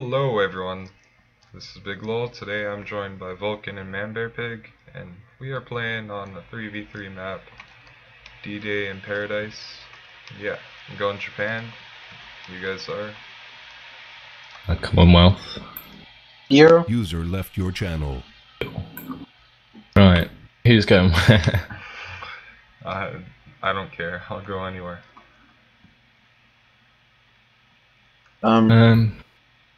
Hello everyone, this is Big Lowell. Today I'm joined by Vulcan and Manbearpig, and we are playing on the 3v3 map, D-Day in Paradise. Yeah, I'm going to Japan. You guys are? Commonwealth. Here. User left your channel. Right, who's going where? I don't care, I'll go anywhere.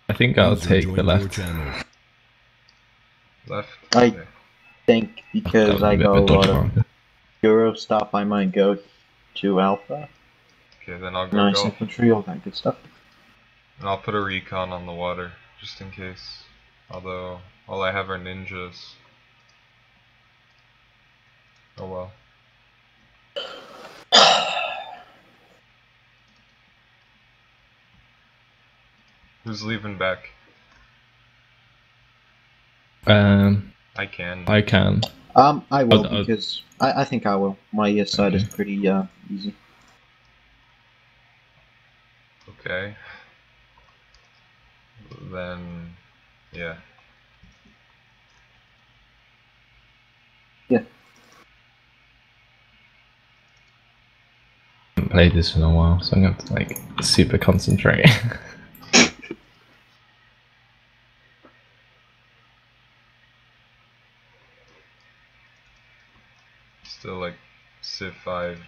I think I'll take the left. Left? I think because I go Euro stop, I might go to Alpha. Okay, then I'll go nice infantry, all that good stuff. And I'll put a recon on the water, just in case. Although, all I have are ninjas. Oh well. Who's leaving back? I can. I will because I think I will. My side is pretty easy. Okay. Then, yeah. Yeah. I haven't played this in a while, so I'm gonna have to like super concentrate. Still like civ-5'd.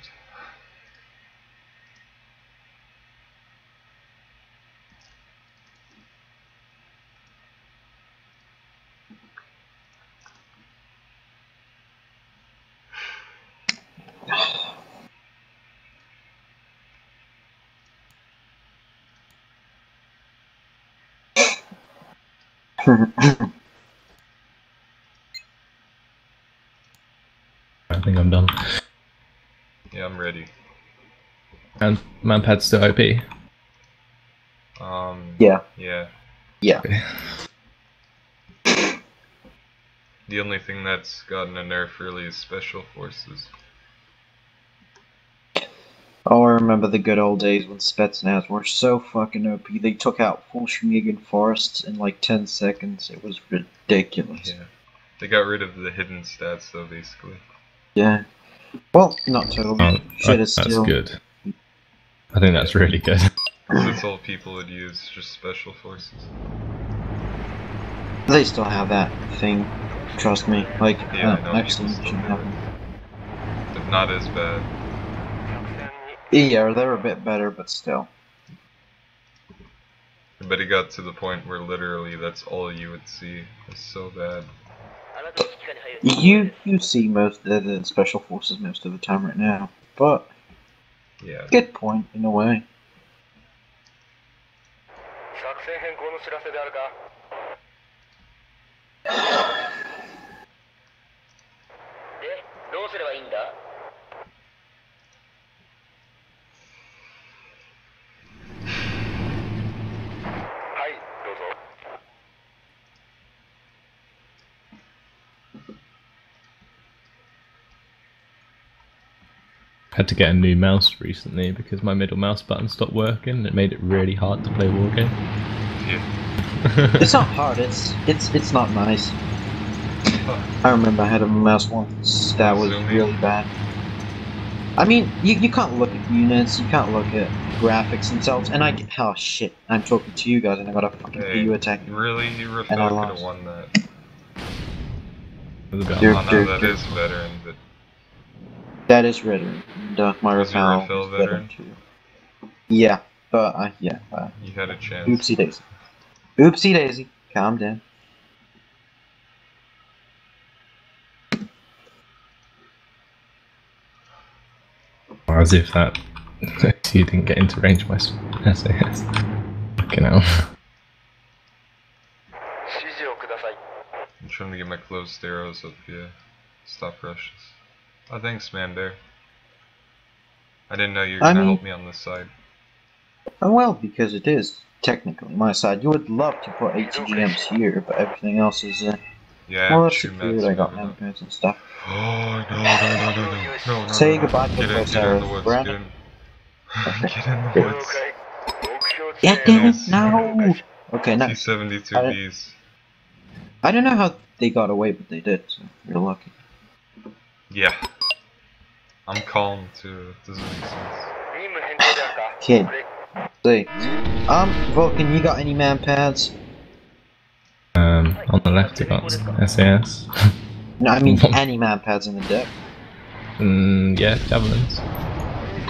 I think I'm done. Yeah, I'm ready. And Manpad's still OP? Yeah. Yeah. Yeah. The only thing that's gotten a nerf really is special forces. Oh, I remember the good old days when spetsnaz were so fucking OP. They took out full Schmiegen forests in like 10 seconds. It was ridiculous. Yeah. They got rid of the hidden stats though, basically. Yeah. Well, not totally. Oh, shit is that's still good. I think that's really good. That's all people would use, just special forces. They still have that thing, trust me. Like, yeah, actually, shouldn't happen. But not as bad. Yeah, they're a bit better, but still. But it got to the point where literally that's all you would see. It's so bad. You see most of the special forces most of the time right now, but yeah, good point in a way. Had to get a new mouse recently because my middle mouse button stopped working. It made it really hard to play war game. Yeah. It's not hard. It's not nice. I remember I had a mouse once that was really bad. I mean, you can't look at units, you can't look at graphics themselves, and oh shit! I'm talking to you guys, and I got a fucking PU attack. Really, you were could have won that. That is veteran, but. That is veteran. My Raphael is veteran too. Yeah, but yeah. You had a chance. Oopsie daisy. Oopsie daisy. Calm down. As if that you didn't get into range of my SAS. Fucking hell. I'm trying to get my closed arrows up here. Stop rushes. Oh, thanks, Manbear. I didn't know you were gonna help me on this side. Oh, well, because it is technically my side. You would love to put ATGMs here, but everything else is. Yeah, well, that's good. I got manpans and stuff. Oh no! Say goodbye to the first arrow, Brandon. Get in the woods. Get in the woods. Yeah, damn it! No. Okay, nice. T-72Bs. I don't know how they got away, but they did, so you're lucky. Yeah. I'm calm to doesn't make sense. Kid. See. Vulcan, you got any man pads? On the left you got SAS. No, I mean any man pads in the deck. Yeah, javelins.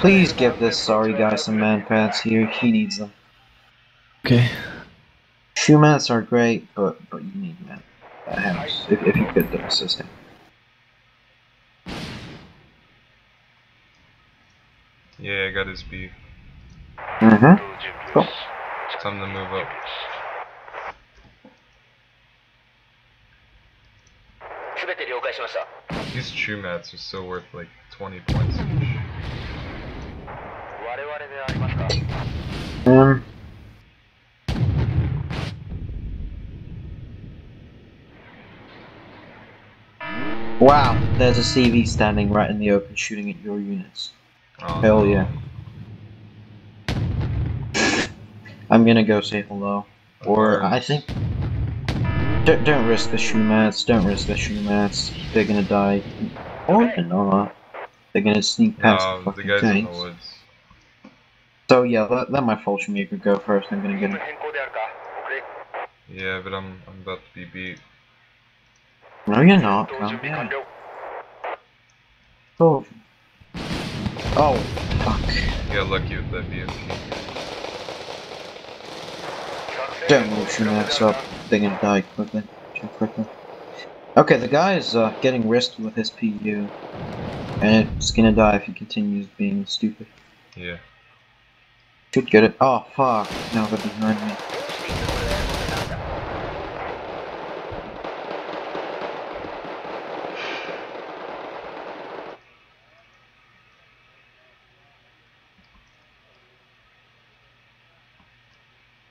Please give this sorry guy some man pads here, he needs them. Okay. Shoe mats are great, but you need man pads, if you could do assist him. Yeah, I got his B. Mm-hmm. Cool. It's time to move up. These true mats are still worth like 20 points each. Wow, there's a CV standing right in the open shooting at your units. Oh, hell yeah. I'm gonna go say hello. Or I think... Don't risk the shoe mats, don't risk the shoe mats. They're gonna die. Or they're not. They're gonna sneak past the fucking the guys tanks. In the woods. So yeah, let my falchion maker go first, I'm gonna get him. Yeah, but I'm about to be beat. No you're not, calm down. Oh. Oh, fuck. You got lucky with that BMP. Don't move your mats up. They're gonna die quickly. Okay, the guy is getting risked with his PU. And it's gonna die if he continues being stupid. Yeah. Should get it. Oh, fuck. Now they're behind me.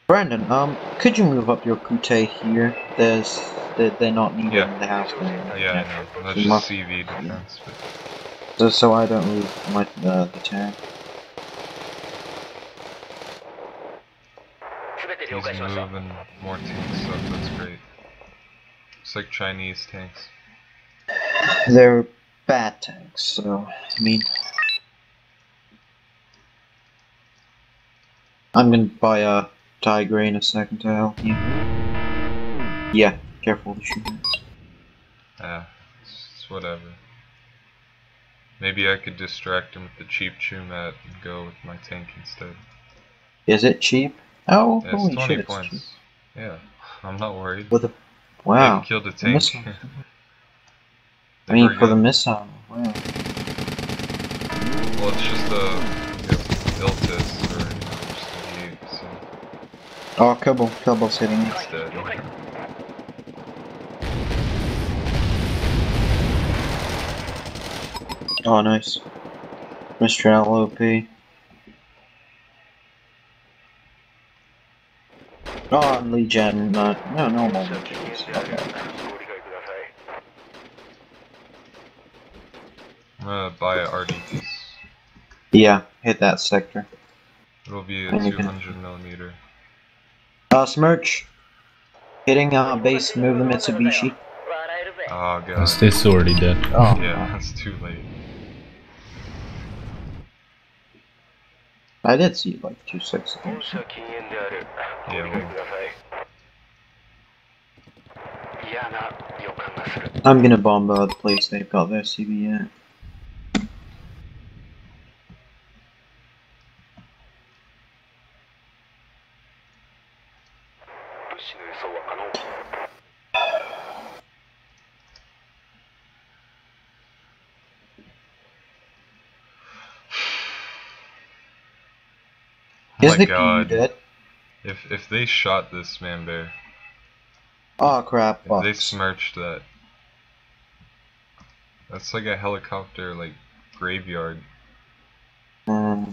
Brandon, could you move up your Kute here? There's... they're not needed in the house anymore. Yeah, I know. That's just must, CV defense. Yeah. So I don't move my, the tank. He's moving more tanks up, that's great. It's like Chinese tanks. They're bad tanks, so... I mean... I'm gonna buy a... Tiger in a second to help you. Yeah, careful with the shootings. It's whatever. Maybe I could distract him with the cheap chew mat and go with my tank instead. Is it cheap? Oh, yeah, holy 20 shit, points. It's cheap. Yeah, I'm not worried. With a... Wow. Killed a tank. I mean, for the missile. Wow. Well, it's just a Delta. Oh, Cobble's hitting me. Oh, nice. Mr. LOP. Oh, I'm Lee Jan, no, normal. I'm gonna buy an R.D.P. Yeah, hit that sector. It'll be a 200mm. Smerch, hitting base, move the Mitsubishi. Oh god. This already dead. Oh. Yeah, that's too late. I did see like 2 seconds. Yeah, well. I'm gonna bomb the place they've got their CBN at. Oh my god, dead? If they shot this man bear. Oh crap, if they smirched that. That's like a helicopter, like, graveyard. Luckily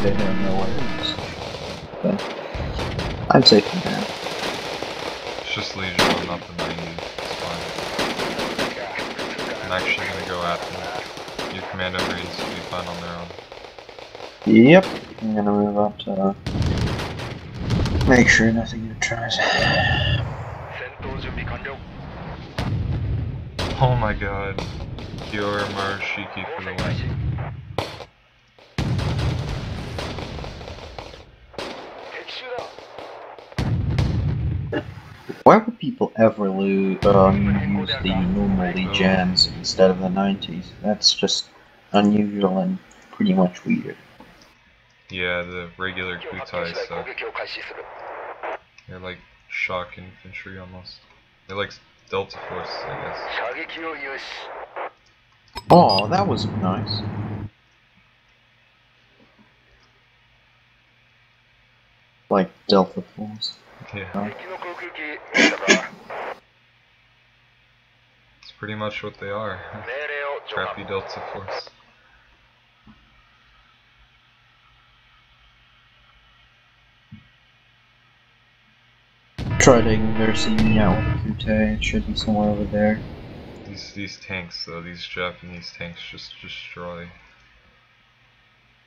they don't know what it is. But I'm safe from that. It's just Legion, not the Marine. I'm actually gonna go after him. commando reads to be fun on their own. Yep, I'm gonna move up to make sure nothing good tries. Oh my god. Your Marashiki for the win. Why would people ever use the normal gens instead of the 90s? That's just unusual and pretty much weird. Yeah, the regular Kutai stuff. They're like shock infantry almost. They're like Delta Force, I guess. Oh, that was nice. Like Delta Force. Yeah. It's pretty much what they are. Crappy Delta Force. Try to ignore CV out with Kute, it should be somewhere over there. These tanks though, these Japanese tanks just destroy.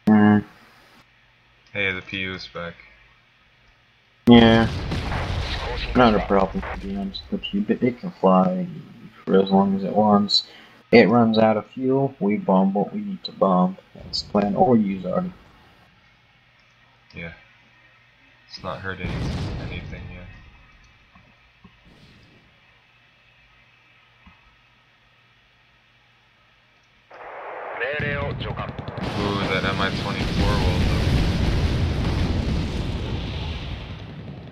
Mm. Hey, the PU is back. Yeah. Not a problem, to be honest with you, but it can fly for as long as it wants. It runs out of fuel, we bomb what we need to bomb. That's the plan, or use R.D.P. Yeah. It's not hurt anything yet. Ooh, that Mi-24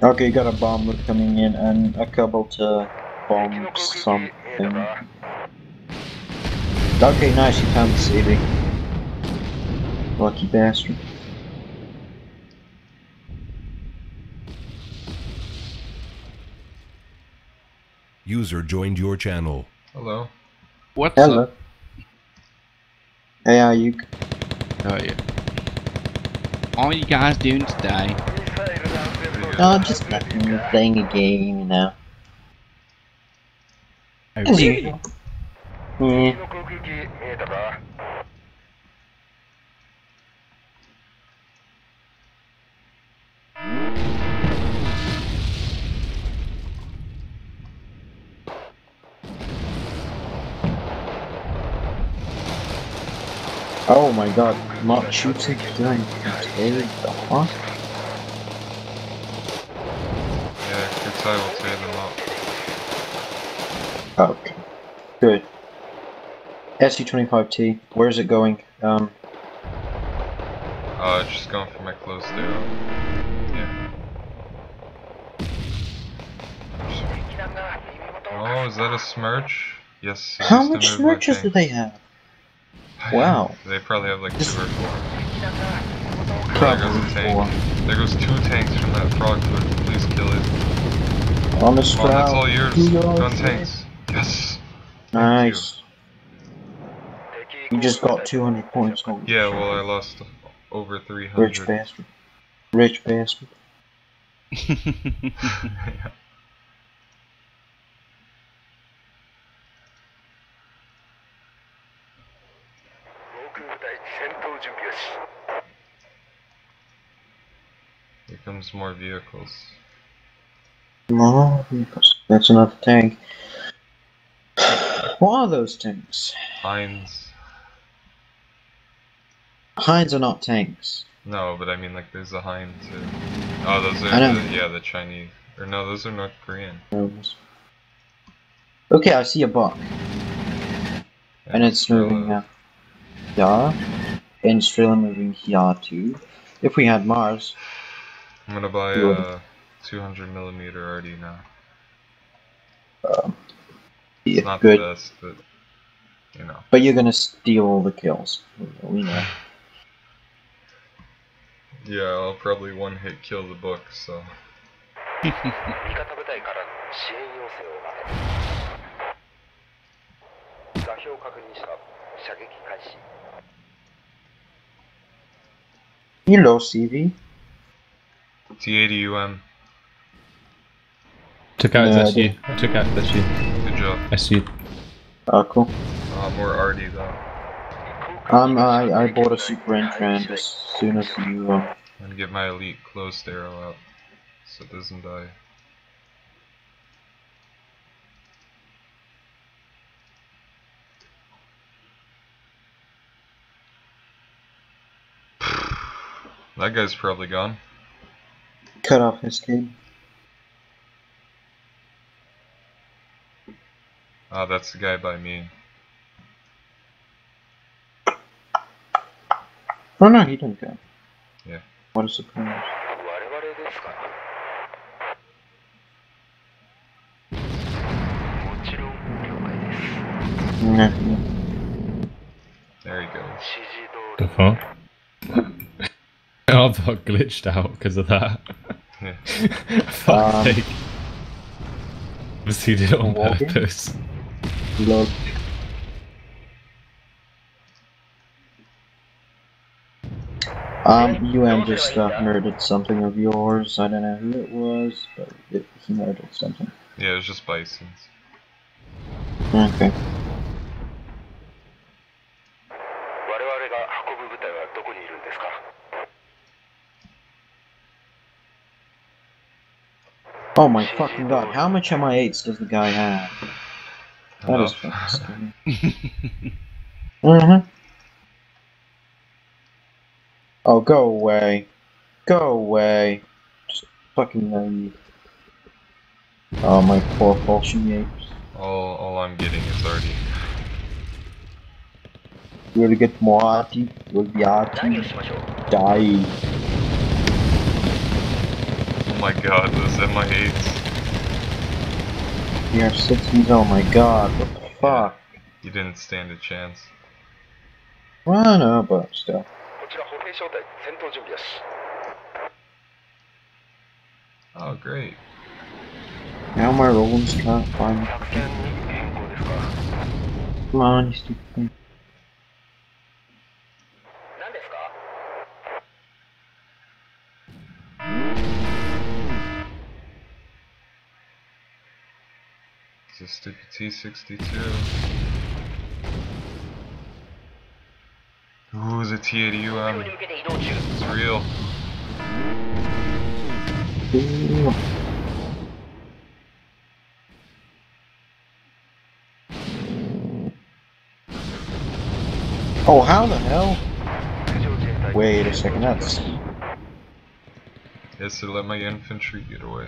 will. Okay, you got a bomb loop coming in and a couple to bomb something. Okay, nice, you found the CV. Lucky bastard. User joined your channel. Hello. What's Hello. Up? Hey, Ayuk. How are you? All you guys doing today? No, just nothing, playing a game, you know. As usual. Yeah. Oh my god, not shooting, doing the fuck? I will tear them up. Okay. Good. SU25T, where is it going? Just going for my close there. Yeah. Oh, is that a Smerch? Yes. How much Smerches do they have? Wow. They probably have like this... 2 or 4. Probably there goes a tank. 4. There goes 2 tanks from that Frogfoot. Please kill it. On the sprout. Oh, that's all yours. Gun tanks. Yes. Nice. You just got 200 points. Yeah, well, I lost over 300. Rich bastard. Rich bastard. Yeah. Here comes more vehicles. No, that's another tank. What are those tanks? Hinds. Hinds are not tanks. No, but I mean, like, there's a Hind too. Oh, those are the Chinese. Or no, those are North Korean. Okay, I see a buck. Yeah, and it's moving here. And Strela moving here too. If we had Mars. I'm gonna buy a. 200mm already now. It's not good. The best, but you know. But you're gonna steal all the kills. We know. Yeah, I'll probably one-hit kill the book. So. Hello, CV. T80-UM. Took out his SU. I took out his SU. Good job. SU. Oh, cool. More RD though. I bought a Superentrance as soon as you. I'm gonna get my elite closed arrow up so it doesn't die. That guy's probably gone. Cut off his game. Ah, that's the guy by me. Oh no, he didn't go. Yeah. What a surprise. There you go. The fuck? I've got glitched out because of that. Yeah. Fuck sake. Obviously he did it on purpose. Log. UM just murdered something of yours. I don't know who it was, but he murdered something. Yeah, it was just Bisons. Okay. Oh my fucking god, how much Mi-8s does the guy have? That is fucking scary. Mm-hmm. Oh, go away. Go away. Just fucking know you. Oh, my poor falchion apes. All I'm getting is R.D.P. We'll get more R.D.P. We'll be R.D.P. Die. Oh my god, those Mi-8s. They are 60s, oh my god, what the fuck? You didn't stand a chance. Well, I know, but still. Oh great. Now my Roland's can't find me. Come on, you stupid thing. It's a stupid T62. Ooh, the T80-UM. It's real. Ooh. Oh, how the hell? Wait a second, that's... Yes, to let my infantry get away.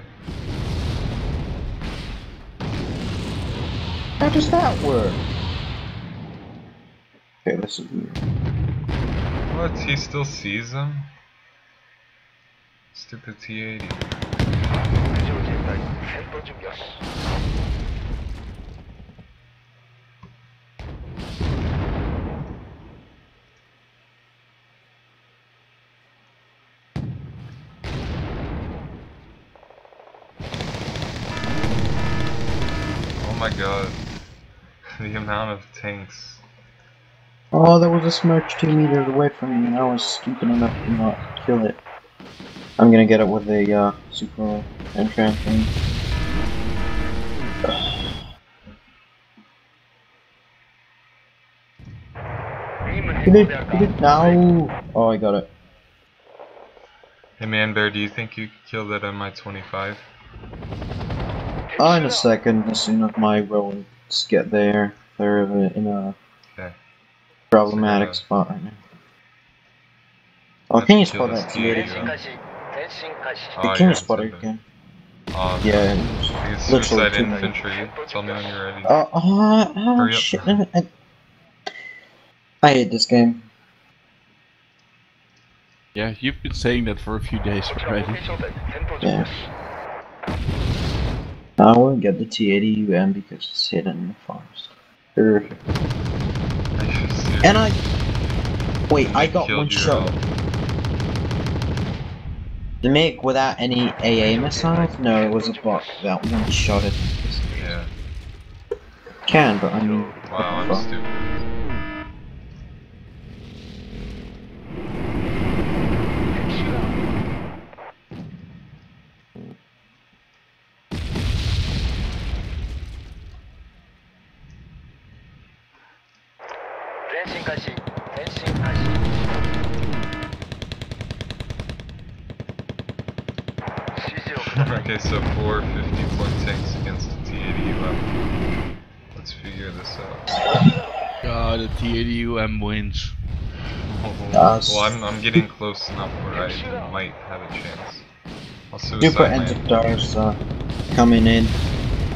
How does that work? Okay, this is weird. What? He still sees them? Stupid T80. Oh my god. The amount of tanks. Oh, there was a Smerch 2 meters away from me, and I was stupid enough to not kill it. I'm gonna get it with a super entrance thing. Get it now! Oh, I got it. Hey Manbear, do you think you could kill that Mi-25? Oh, in a second, as soon as my roads get there, they're in a... Okay. Problematic spot right now. Oh, can you spot that T80? Can you spot it again? Yeah, it's literally too infantry. Tell me when you're ready. Oh shit. I hate this game. Yeah, you've been saying that for a few days already. Yeah. I will get the T80-UM because it's hidden in the forest. Perfect. And I... Wait, I got one shot. The MiG without any AA missiles? No, it was a bot that one shot it. Yeah. Can, but I mean... Wow, I'm stupid. Okay, so 450.6 against the T80UM. Let's figure this out. God, the T80UM wins. Well, I'm getting close enough where I might have a chance. Superentrance's coming in.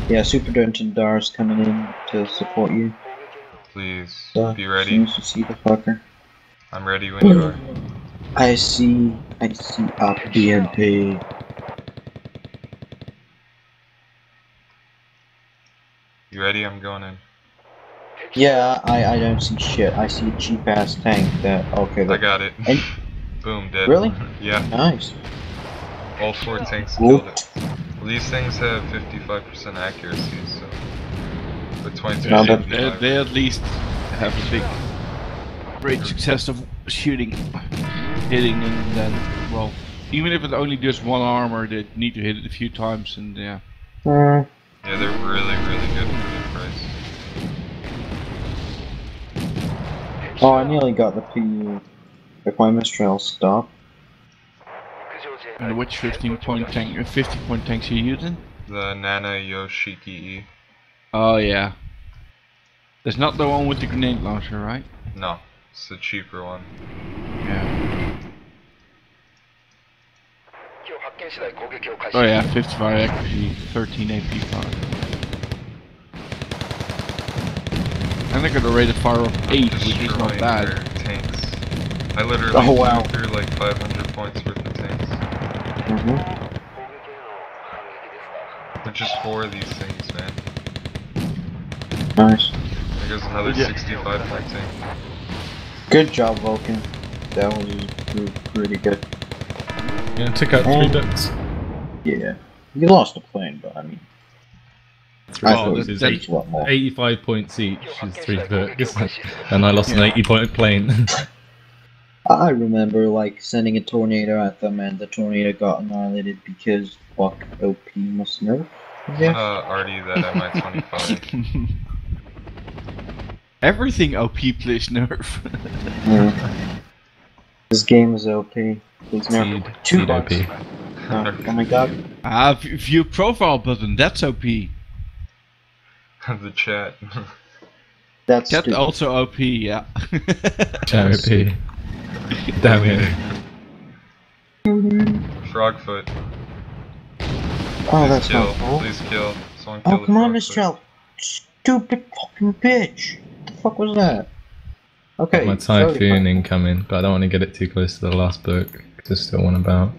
Yeah, Superentrance coming in to support you. Please, be ready. As soon as you see the fucker. I'm ready when you are. I see up BMP. You ready? I'm going in. Yeah, I don't see shit. I see a cheap ass tank that. Okay. I got it. And boom, dead. Really? Yeah. Nice. All four tanks killed it. Well, these things have 55% accuracy, so. But 23. They at least have a big great success of shooting, hitting, and then well, even if it only does one armor, they need to hit it a few times, and yeah. Yeah, they're really good for their price. Oh, I nearly got the PU. If my Mistral stopped. And which 50 point tanks are you using? The Nana Yoshiki. Oh yeah. That's not the one with the grenade launcher, right? No, it's the cheaper one. Yeah. Oh yeah, 55 accuracy, 13 AP5. And I got a rate of fire of 8, which is not bad. Tanks. I literally threw like 500 points worth of tanks. But just 4 of these things, man. Nice. There goes another 65 point tank. Good job, Vulcan. That was pretty good. Yeah, took out 3 ducks. Yeah. You lost a plane, but I mean... It was 85 points each is 3 ducks. And I lost an 80-point plane. I remember, like, sending a tornado at them and the tornado got annihilated because fuck OP must know. Yeah. Already that Mi-25. Everything OP, please nerf. Yeah. This game is OP. Please nerf. 2 OP. Oh my god. View profile button, that's OP. The chat. That's stupid. Also OP, yeah. Chat OP. Damn it. Frogfoot. Oh, that's not cool. Please kill. Someone kill. Oh, come on, Mistral. Stupid fucking bitch. What the fuck was that? Okay. My Typhoon incoming, but I don't want to get it too close to the last book because there's still one about.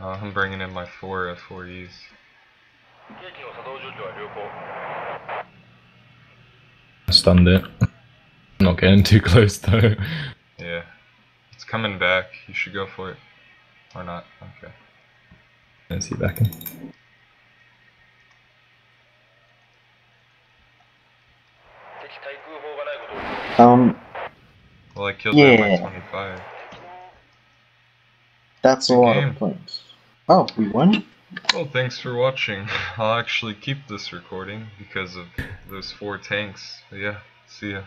I'm bringing in my 4 F4Es. I stunned it. I'm not getting too close though. Yeah. It's coming back. You should go for it. Or not. Okay. Is he backing? Well, I killed that Mi-25. That's a lot of points. Oh, we won? Well, thanks for watching. I'll actually keep this recording because of those 4 tanks. Yeah, see ya.